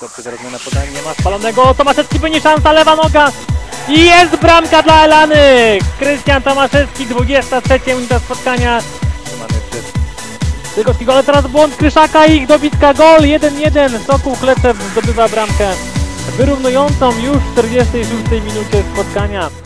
Dobrze, zaraz na podanie, nie ma spalonego, Tomaszewski będzie szansa, lewa noga i jest bramka dla Elany! Krystian Tomaszewski, 23 minuta spotkania. Tygowskiego, ale teraz błąd Kryszaka i ich dobitka, gol 1-1, Sokół Kleczew zdobywa bramkę wyrównującą już w 46 minucie spotkania.